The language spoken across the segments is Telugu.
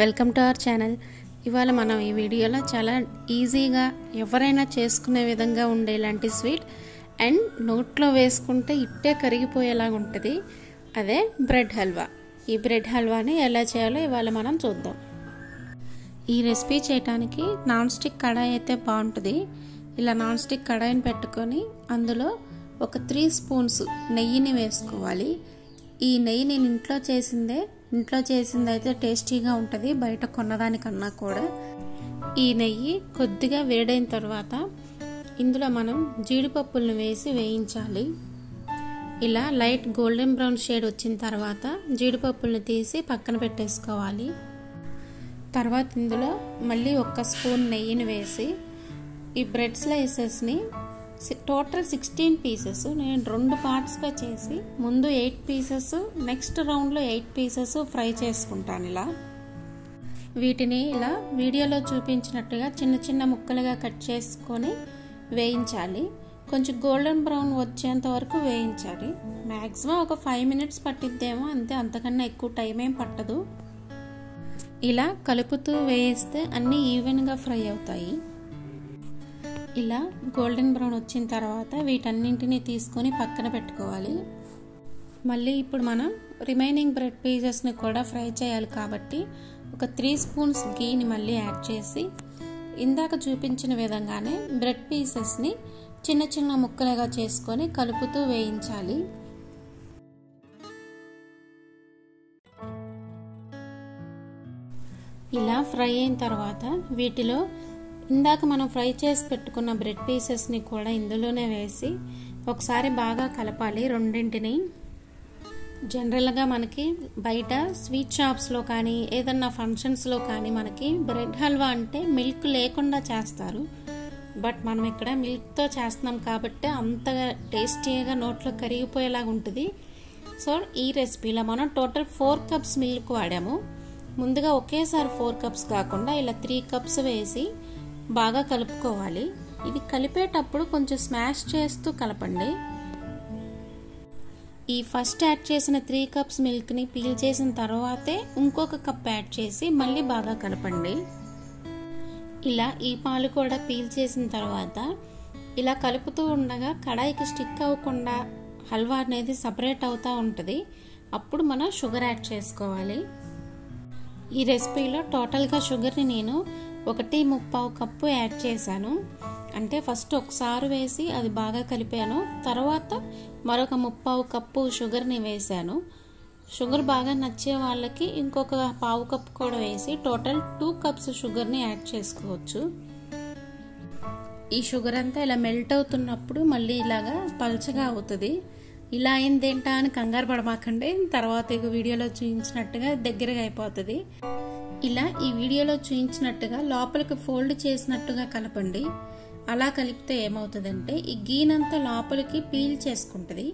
Welcome to our channel. ఇవాళ మనం ఈ వీడియోలో చాలా ఈజీగా ఎవరైనా చేసుకునే విధంగా ఉండేలాంటి స్వీట్ అండ్ నోట్లో వేసుకుంటే ఇట్టే కరిగిపోయేలా ఉంటుంది, అదే బ్రెడ్ హల్వా। ఈ బ్రెడ్ హల్వాని ఎలా చేయాలో ఇవాళ మనం చూద్దాం। ఈ రెసిపీ చేయడానికి నాన్ స్టిక్ కడాయి అయితే బాగుంటుంది। ఇలా నాన్ స్టిక్ కడాయిని పెట్టుకొని అందులో ఒక 3 స్పూన్స్ నెయ్యిని వేసుకోవాలి। ఈ నెయ్యి నేను ఇంట్లో చేసిందైతే టేస్టీగా ఉంటుంది బయట కొన్నదానికన్నా కూడా। ఈ నెయ్యి కొద్దిగా వేడైన తర్వాత ఇందులో మనం జీడిపప్పులను వేసి వేయించాలి। ఇలా లైట్ గోల్డెన్ బ్రౌన్ షేడ్ వచ్చిన తర్వాత జీడిపప్పులను తీసి పక్కన పెట్టేసుకోవాలి। తర్వాత ఇందులో మళ్ళీ 1 స్పూన్ నెయ్యిని వేసి ఈ బ్రెడ్ స్లైసెస్ని టోటల్ 16 పీసెస్ నేను 2 పార్ట్స్గా చేసి ముందు 8 పీసెస్ నెక్స్ట్ రౌండ్లో 8 పీసెస్ ఫ్రై చేసుకుంటాను। ఇలా వీటిని ఇలా వీడియోలో చూపించినట్టుగా చిన్న చిన్న ముక్కలుగా కట్ చేసుకొని వేయించాలి। కొంచెం గోల్డెన్ బ్రౌన్ వచ్చేంత వరకు వేయించాలి। మ్యాక్సిమం ఒక 5 మినిట్స్ పట్టిద్దేమో, అంతే, అంతకన్నా ఎక్కువ టైం ఏం పట్టదు। ఇలా కలుపుతూ వేయిస్తే అన్నీ ఈవెన్గా ఫ్రై అవుతాయి। ఇలా గోల్డెన్ బ్రౌన్ వచ్చిన తర్వాత వీటన్నింటినీ తీసుకొని పక్కన పెట్టుకోవాలి। మళ్ళీ ఇప్పుడు మనం రిమైనింగ్ బ్రెడ్ పీసెస్ని కూడా ఫ్రై చేయాలి కాబట్టి ఒక 3 స్పూన్స్ గీని మళ్ళీ యాడ్ చేసి ఇందాక చూపించిన విధంగానే బ్రెడ్ పీసెస్ని చిన్న చిన్న ముక్కలుగా చేసుకొని కలుపుతూ వేయించాలి। ఇలా ఫ్రై అయిన తర్వాత వీటిలో ఇందాక మనం ఫ్రై చేసి పెట్టుకున్న బ్రెడ్ పీసెస్ని కూడా ఇందులోనే వేసి ఒకసారి బాగా కలపాలి రెండింటిని। జనరల్గా మనకి బయట స్వీట్ షాప్స్లో కానీ ఏదన్నా ఫంక్షన్స్లో కానీ మనకి బ్రెడ్ హల్వా అంటే మిల్క్ లేకుండా చేస్తారు, బట్ మనం ఇక్కడ మిల్క్తో చేస్తున్నాం కాబట్టి అంతగా టేస్టీగా నోట్లో కరిగిపోయేలాగా ఉంటుంది। సో ఈ రెసిపీలో మనం టోటల్ 4 కప్స్ మిల్క్ వాడాము। ముందుగా ఒకేసారి 4 కప్స్ కాకుండా ఇలా 3 కప్స్ వేసి బాగా కలుపుకోవాలి। ఇది కలిపేటప్పుడు కొంచెం స్మాష్ చేస్తూ కలపండి। ఈ ఫస్ట్ యాడ్ చేసిన 3 కప్స్ మిల్క్ని పీల్ చేసిన తర్వాతే ఇంకొక కప్ యాడ్ చేసి మళ్ళీ బాగా కలపండి। ఇలా ఈ పాలు కూడా పీల్ చేసిన తర్వాత ఇలా కలుపుతూ ఉండగా కడాయికి స్టిక్ అవ్వకుండా హల్వా అనేది సపరేట్ అవుతూ ఉంటుంది, అప్పుడు మనం షుగర్ యాడ్ చేసుకోవాలి। ఈ రెసిపీలో టోటల్గా షుగర్ని నేను 1/3 కప్పు యాడ్ చేశాను, అంటే ఫస్ట్ ఒకసారి వేసి అది బాగా కలిపాను, తర్వాత మరొక 1/2 కప్పు షుగర్ని వేశాను। షుగర్ బాగా నచ్చే వాళ్ళకి ఇంకొక 1/2 కప్పు కూడా వేసి టోటల్ 2 కప్స్ షుగర్ని యాడ్ చేసుకోవచ్చు। ఈ షుగర్ అంతా ఇలా మెల్ట్ అవుతున్నప్పుడు మళ్ళీ ఇలాగా పల్చగా అవుతుంది। ఇలా అయిందేంటా అని కంగారు పడమాకండి, తర్వాత ఇక వీడియోలో చూపించినట్టుగా దగ్గరగా అయిపోతుంది। ఇలా ఈ వీడియోలో చూపించినట్టుగా లోపలికి ఫోల్డ్ చేసినట్టుగా కలపండి। అలా కలిపితే ఏమవుతుందంటే ఈ గీనంతా లోపలికి పీల్ చేసుకుంటుంది।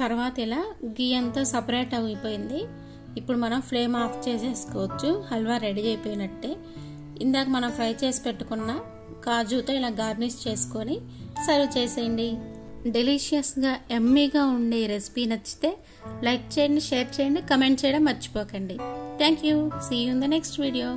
తర్వాత ఇలా గీ అంతా సపరేట్ అయిపోయింది। ఇప్పుడు మనం ఫ్లేమ్ ఆఫ్ చేసేసుకోవచ్చు, హల్వా రెడీ అయిపోయినట్టే। ఇందాక మనం ఫ్రై చేసి పెట్టుకున్న కాజుతో ఇలా గార్నిష్ చేసుకొని సర్వ్ చేసేయండి। డెలీషియస్గా ఎమ్మీగా ఉండే ఈ రెసిపీ నచ్చితే లైక్ చేయండి, షేర్ చేయండి, కమెంట్ చేయడం మర్చిపోకండి। Thank you. See you in the next video.